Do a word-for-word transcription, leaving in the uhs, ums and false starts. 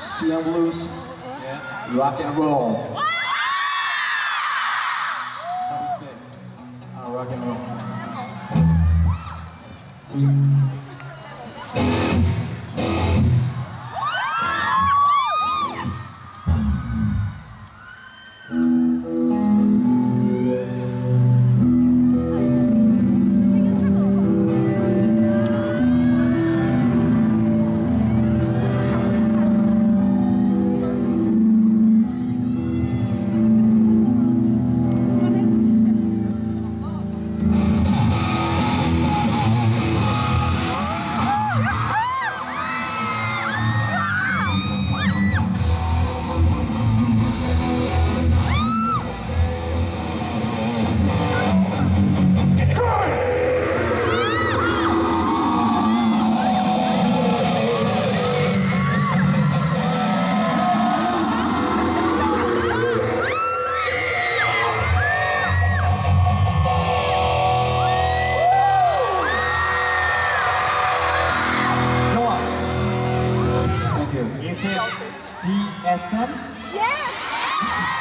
C N Blues, yeah. Rock and roll. How is this? Uh, rock and roll. Mm. Is it D S M? Yeah!